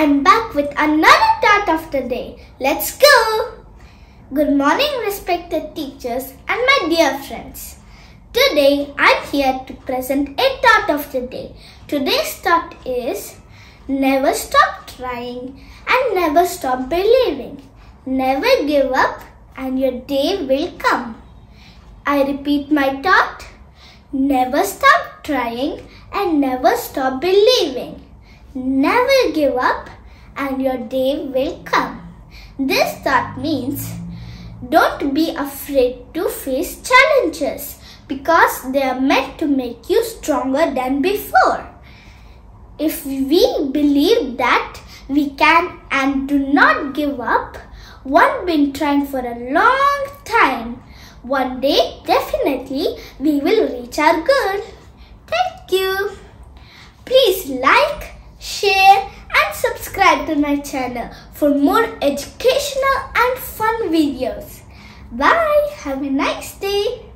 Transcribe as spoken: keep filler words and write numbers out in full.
I'm back with another dart of the day. Let's go! Good morning, respected teachers and my dear friends. Today I'm here to present a dart of the day. Today's dart is never stop trying and never stop believing. Never give up and your day will come. I repeat my dart. Never stop trying and never stop believing. Never give up and your day will come. This thought means don't be afraid to face challenges because they are meant to make you stronger than before. If we believe that we can and do not give up, one been trying for a long time, one day definitely we will reach our goal. Thank you. Please like, share and subscribe to my channel for more educational and fun videos. Bye. Have a nice day.